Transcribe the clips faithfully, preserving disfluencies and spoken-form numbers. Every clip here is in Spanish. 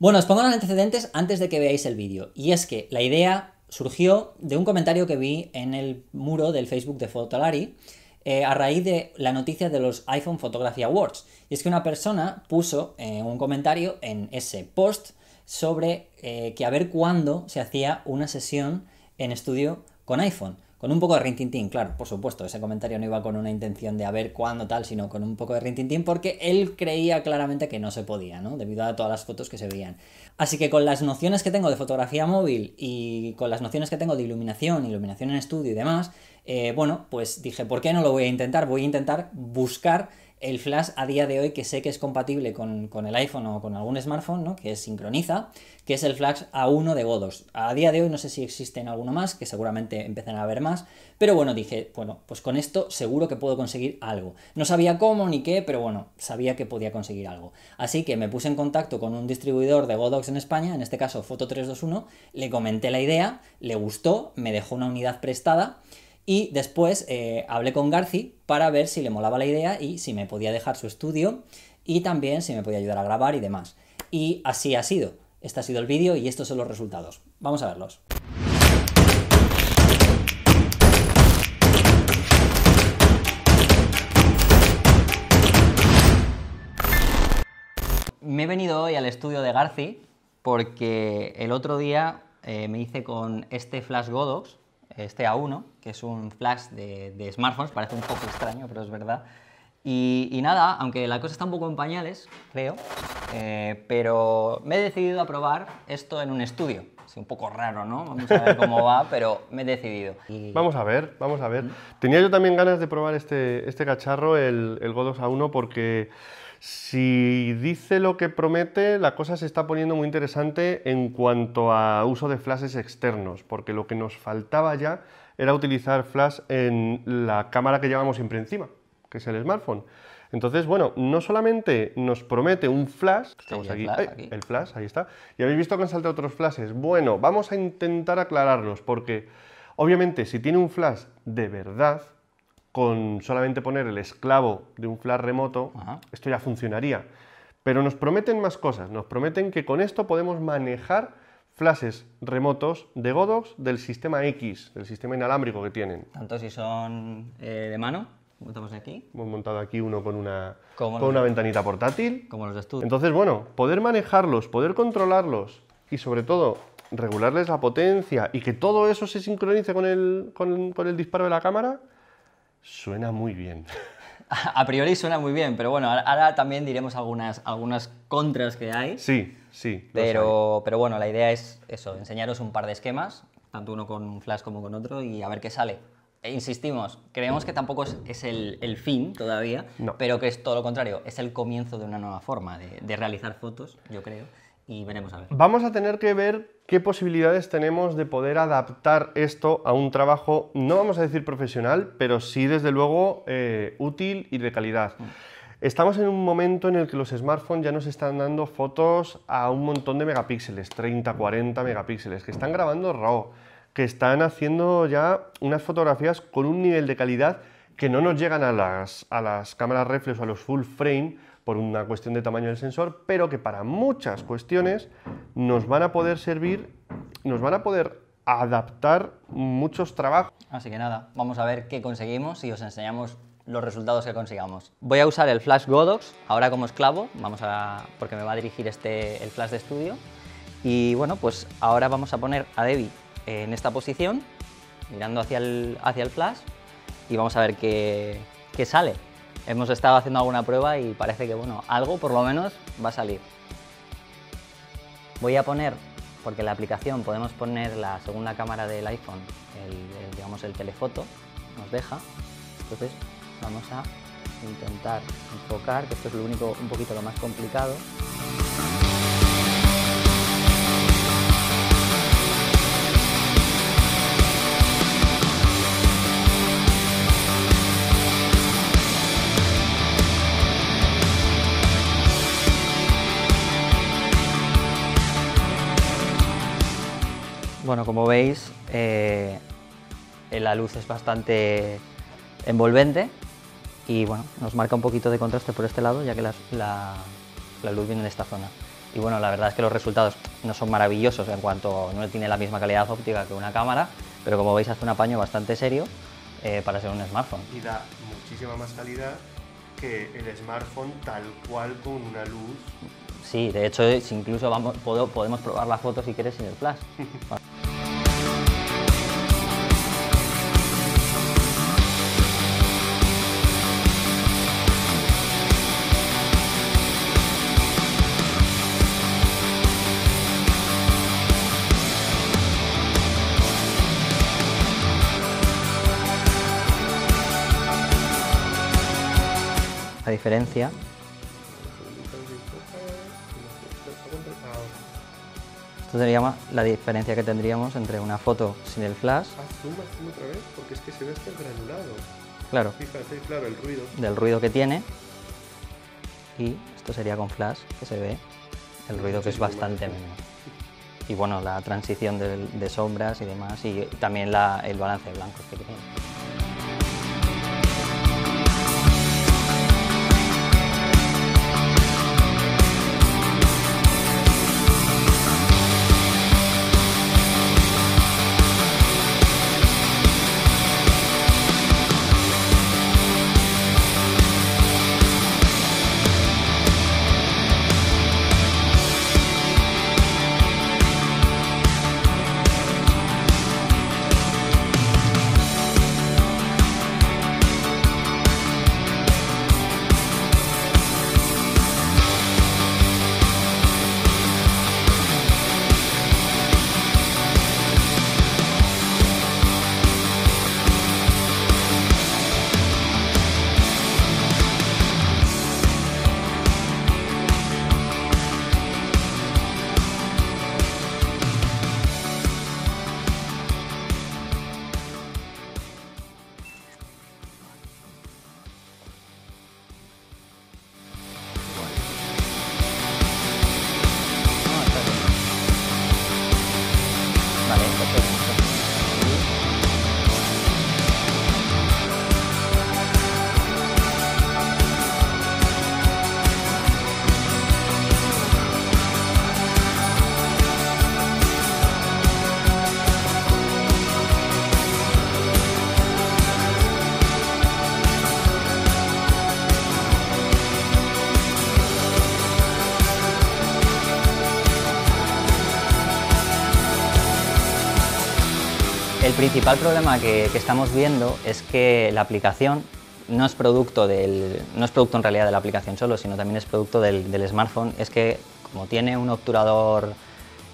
Bueno, os pongo los antecedentes antes de que veáis el vídeo, y es que la idea surgió de un comentario que vi en el muro del Facebook de Fotolari eh, a raíz de la noticia de los iPhone Photography Awards. Y es que una persona puso eh, un comentario en ese post sobre eh, que a ver cuándo se hacía una sesión en estudio con iPhone. Con un poco de rintintín, claro, por supuesto, ese comentario no iba con una intención de a ver cuándo tal, sino con un poco de rintintín, porque él creía claramente que no se podía, ¿no? Debido a todas las fotos que se veían. Así que con las nociones que tengo de fotografía móvil y con las nociones que tengo de iluminación, iluminación en estudio y demás, eh, bueno, pues dije, ¿por qué no lo voy a intentar? Voy a intentar buscar el flash a día de hoy que sé que es compatible con, con el iPhone o con algún smartphone, ¿no? Que sincroniza, que es el flash A uno de Godox. A día de hoy no sé si existen alguno más, que seguramente empiezan a haber más, pero bueno, dije, bueno, pues con esto seguro que puedo conseguir algo. No sabía cómo ni qué, pero bueno, sabía que podía conseguir algo. Así que me puse en contacto con un distribuidor de Godox en España, en este caso Foto tres dos uno, le comenté la idea, le gustó, me dejó una unidad prestada. Y después eh, hablé con Garci para ver si le molaba la idea y si me podía dejar su estudio y también si me podía ayudar a grabar y demás. Y así ha sido. Este ha sido el vídeo y estos son los resultados. Vamos a verlos. Me he venido hoy al estudio de Garci porque el otro día eh, me hice con este Flash Godox este A uno, que es un flash de, de smartphones, parece un poco extraño, pero es verdad. Y, y nada, aunque la cosa está un poco en pañales, creo, eh, pero me he decidido a probar esto en un estudio. Es un poco raro, ¿no? Vamos a ver cómo va, pero me he decidido. Y... Vamos a ver, vamos a ver. Tenía yo también ganas de probar este, este cacharro, el, el Godox A uno, porque si dice lo que promete, la cosa se está poniendo muy interesante en cuanto a uso de flashes externos, porque lo que nos faltaba ya era utilizar flash en la cámara que llevamos siempre encima, que es el smartphone. Entonces, bueno, no solamente nos promete un flash, estamos aquí, el flash, ay, aquí. el flash, ahí está, y habéis visto que han saltado otros flashes. Bueno, vamos a intentar aclararlos, porque obviamente si tiene un flash de verdad, con solamente poner el esclavo de un flash remoto, ajá, esto ya funcionaría. Pero nos prometen más cosas, nos prometen que con esto podemos manejar flashes remotos de Godox del sistema X, del sistema inalámbrico que tienen. Tanto si son eh, de mano, montamos aquí. Hemos montado aquí uno con una, con una de... ventanita portátil. Como los de estudio. Entonces, bueno, poder manejarlos, poder controlarlos y sobre todo regularles la potencia y que todo eso se sincronice con el, con, con el disparo de la cámara. Suena muy bien. A priori suena muy bien, pero bueno, ahora también diremos algunas, algunas contras que hay. Sí, sí. Pero, pero bueno, la idea es eso, enseñaros un par de esquemas, tanto uno con un flash como con otro, y a ver qué sale. E insistimos, creemos que tampoco es, es el, el fin todavía, no, pero que es todo lo contrario, es el comienzo de una nueva forma de, de realizar fotos, yo creo, y veremos a ver. Vamos a tener que ver qué posibilidades tenemos de poder adaptar esto a un trabajo, no vamos a decir profesional, pero sí desde luego eh, útil y de calidad. Estamos en un momento en el que los smartphones ya nos están dando fotos a un montón de megapíxeles, treinta, cuarenta megapíxeles, que están grabando RAW, que están haciendo ya unas fotografías con un nivel de calidad que no nos llegan a las, a las cámaras reflex o a los full frame, por una cuestión de tamaño del sensor, pero que para muchas cuestiones nos van a poder servir, nos van a poder adaptar muchos trabajos. Así que nada, vamos a ver qué conseguimos y os enseñamos los resultados que consigamos. Voy a usar el flash Godox ahora como esclavo, vamos a, porque me va a dirigir este, el flash de estudio. Y bueno, pues ahora vamos a poner a Debbie en esta posición, mirando hacia el, hacia el flash, y vamos a ver qué, qué sale. Hemos estado haciendo alguna prueba y parece que, bueno, algo por lo menos va a salir. Voy a poner, porque en la aplicación podemos poner la segunda cámara del iPhone, el, el, digamos el telefoto, nos deja. Entonces vamos a intentar enfocar, que esto es lo único, un poquito lo más complicado. Bueno, como veis, eh, la luz es bastante envolvente y bueno, nos marca un poquito de contraste por este lado, ya que la, la, la luz viene de esta zona. y bueno, la verdad es que los resultados no son maravillosos en cuanto no tiene la misma calidad óptica que una cámara, pero como veis hace un apaño bastante serio eh, para ser un smartphone. Y da muchísima más calidad que el smartphone tal cual con una luz. Sí, de hecho incluso vamos, puedo, podemos probar la foto si quieres sin el flash. La diferencia esto sería más la diferencia que tendríamos entre una foto sin el flash. Ah, zooma, zooma otra vez, porque es que se ve hasta el granulado. Claro. Fíjate, claro, el ruido. Del ruido que tiene. Y esto sería con flash, que se ve el ruido, que es bastante menor. Y bueno, la transición de, de sombras y demás, y también la, el balance de blancos que tiene. El principal problema que, que estamos viendo es que la aplicación no es producto del, no es producto en realidad de la aplicación solo, sino también es producto del, del smartphone. Es que como tiene un obturador,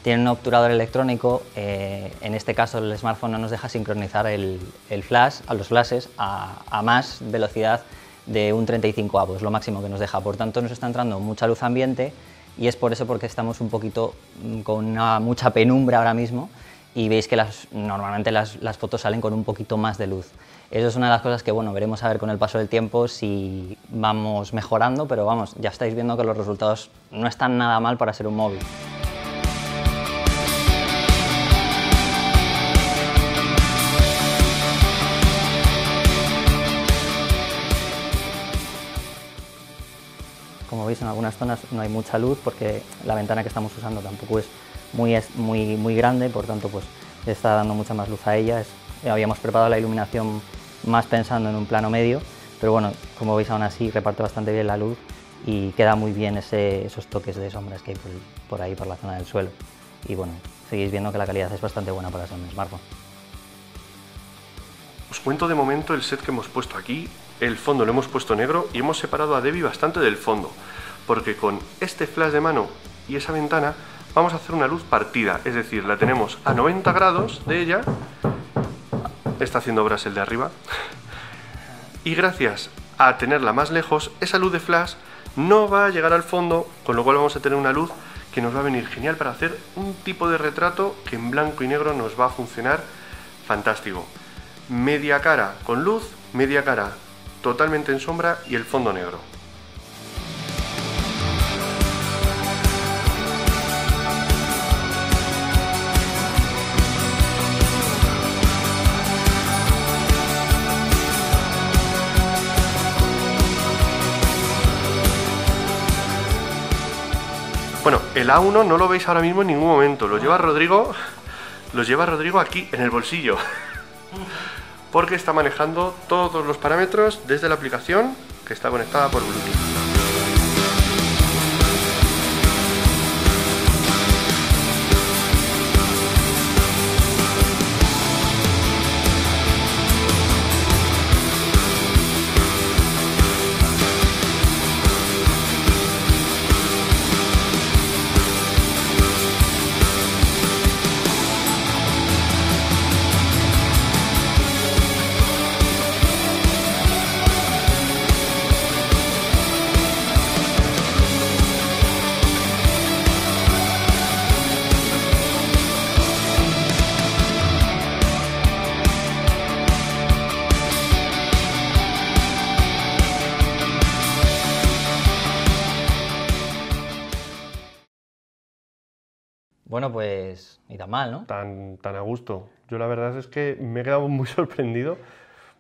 tiene un obturador electrónico, eh, en este caso el smartphone no nos deja sincronizar el, el flash a los flashes a, a más velocidad de un treinta y cinco avos, lo máximo que nos deja. Por tanto, nos está entrando mucha luz ambiente y es por eso porque estamos un poquito con una, mucha penumbra ahora mismo. Y veis que las, normalmente las, las fotos salen con un poquito más de luz. Eso es una de las cosas que, bueno, veremos a ver con el paso del tiempo si vamos mejorando, pero vamos, ya estáis viendo que los resultados no están nada mal para ser un móvil. Como veis, en algunas zonas no hay mucha luz porque la ventana que estamos usando tampoco es Muy, muy, muy grande, por tanto pues le está dando mucha más luz a ella. Es, habíamos preparado la iluminación más pensando en un plano medio, pero bueno, como veis aún así reparte bastante bien la luz y queda muy bien ese, esos toques de sombras que hay por, por ahí, por la zona del suelo. Y bueno, seguís viendo que la calidad es bastante buena para ser un smartphone. Os cuento de momento el set que hemos puesto aquí. El fondo lo hemos puesto negro y hemos separado a Debbie bastante del fondo, porque con este flash de mano y esa ventana vamos a hacer una luz partida, es decir, la tenemos a noventa grados de ella, está haciendo obras el de arriba, y gracias a tenerla más lejos, esa luz de flash no va a llegar al fondo, con lo cual vamos a tener una luz que nos va a venir genial para hacer un tipo de retrato que en blanco y negro nos va a funcionar fantástico. Media cara con luz, media cara totalmente en sombra y el fondo negro. Bueno, el A uno no lo veis ahora mismo en ningún momento. Lo lleva Rodrigo, lo lleva Rodrigo aquí en el bolsillo. Porque está manejando todos los parámetros desde la aplicación que está conectada por Bluetooth. Bueno, pues ni tan mal, ¿no? Tan, tan a gusto. Yo la verdad es que me he quedado muy sorprendido,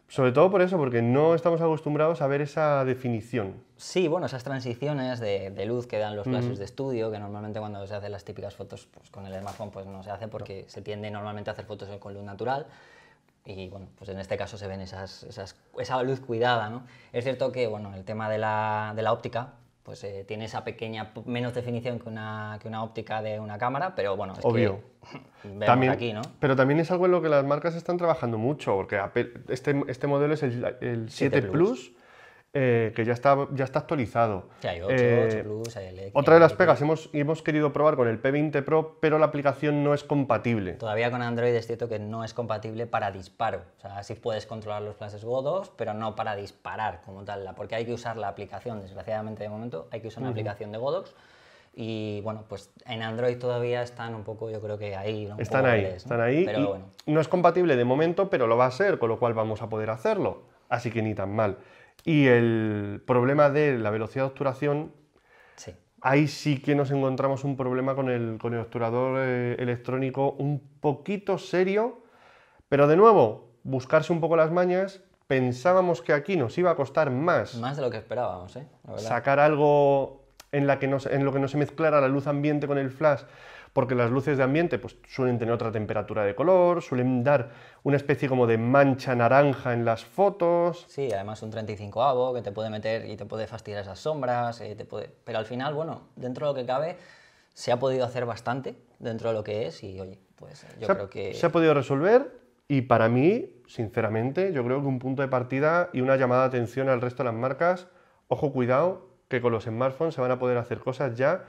sobre todo por eso, porque no estamos acostumbrados a ver esa definición. Sí, bueno, esas transiciones de, de luz que dan los flashes mm-hmm. de estudio, que normalmente cuando se hacen las típicas fotos pues, con el smartphone pues no se hace porque no. se tiende normalmente a hacer fotos con luz natural. Y bueno, pues en este caso se ven esas, esas, esa luz cuidada, ¿no? Es cierto que, bueno, el tema de la, de la óptica... pues eh, tiene esa pequeña, menos definición que una, que una óptica de una cámara, pero bueno, es obvio. Que vemos también, aquí, ¿no? Pero también es algo en lo que las marcas están trabajando mucho, porque este, este modelo es el, el siete Plus, eh, que ya está, ya está actualizado. Sí, hay ocho, eh, ocho Plus, hay el X, otra de las pegas, hemos, hemos querido probar con el P veinte Pro, pero la aplicación no es compatible. Todavía con Android es cierto que no es compatible para disparo. O sea, sí puedes controlar los flashes Godox, pero no para disparar como tal, porque hay que usar la aplicación, desgraciadamente de momento, hay que usar una uh-huh. aplicación de Godox. Y bueno, pues en Android todavía están un poco, yo creo que ahí... ¿no? Están ahí, ¿no? están ahí, pero y bueno. No es compatible de momento, pero lo va a ser, con lo cual vamos a poder hacerlo. Así que ni tan mal. Y el problema de la velocidad de obturación, sí. ahí sí que nos encontramos un problema con el, con el obturador eh, electrónico un poquito serio, pero de nuevo, buscarse un poco las mañas, pensábamos que aquí nos iba a costar más. Más de lo que esperábamos, ¿eh? La verdad. Sacar algo en, la que no, en lo que no se mezclara la luz ambiente con el flash, porque las luces de ambiente pues, suelen tener otra temperatura de color, suelen dar una especie como de mancha naranja en las fotos. Sí, además un treinta y cinco avo que te puede meter y te puede fastidiar esas sombras, eh, te puede... pero al final, bueno, dentro de lo que cabe se ha podido hacer bastante dentro de lo que es y oye, pues yo se creo ha, que... Se ha podido resolver y para mí, sinceramente, yo creo que un punto de partida y una llamada de atención al resto de las marcas, ojo, cuidado, que con los smartphones se van a poder hacer cosas ya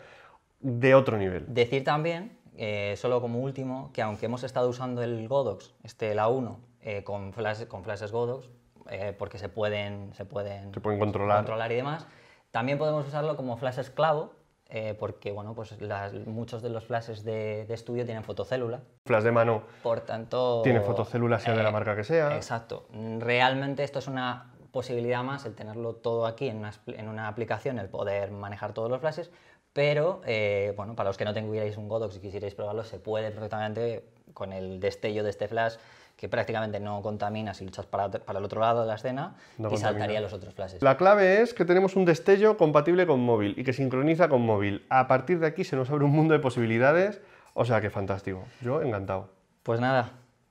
de otro nivel. Decir también, eh, solo como último, que aunque hemos estado usando el Godox, este, el A uno, eh, con, flash, con flashes Godox, eh, porque se pueden, se pueden, se pueden controlar. controlar y demás, también podemos usarlo como flash esclavo, eh, porque bueno, pues las, muchos de los flashes de, de estudio tienen fotocélula. Flash de mano por tanto, tiene fotocélula, sea eh, de la marca que sea. Exacto. Realmente esto es una posibilidad más, el tenerlo todo aquí en una, en una aplicación, el poder manejar todos los flashes, pero eh, bueno, para los que no tuvierais un Godox y quisierais probarlo, se puede perfectamente con el destello de este flash, que prácticamente no contamina si luchas para, para el otro lado de la escena, no y contamina. Saltaría los otros flashes. La clave es que tenemos un destello compatible con móvil y que sincroniza con móvil. A partir de aquí se nos abre un mundo de posibilidades, o sea que fantástico, yo encantado. Pues nada.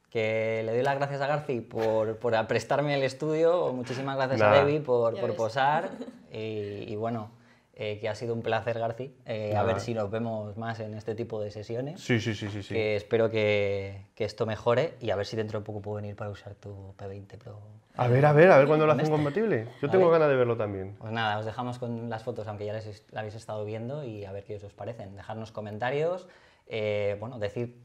Que le doy las gracias a Garci por, por prestarme el estudio, muchísimas gracias Nada. a Debbie por, por posar y, y bueno, eh, que ha sido un placer Garci, eh, a ver si nos vemos más en este tipo de sesiones. Sí, sí, sí, sí. sí. Que espero que, que esto mejore y a ver si dentro de poco puedo venir para usar tu P veinte Pro. A ver, a ver, a ver cuándo lo hacen compatible. Yo tengo ganas de verlo también. Pues nada, os dejamos con las fotos, aunque ya las habéis estado viendo y a ver qué os parecen. Dejarnos comentarios, eh, bueno, decir...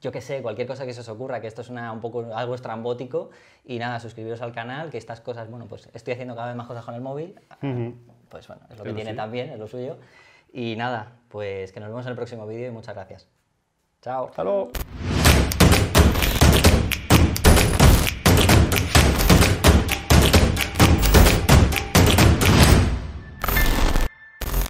yo que sé, cualquier cosa que se os ocurra, que esto es una, un poco algo estrambótico y nada, suscribiros al canal, que estas cosas, bueno, pues estoy haciendo cada vez más cosas con el móvil, uh-huh. pues bueno, es lo que tiene también, es lo suyo y nada, pues que nos vemos en el próximo vídeo y muchas gracias. Chao. Hasta luego.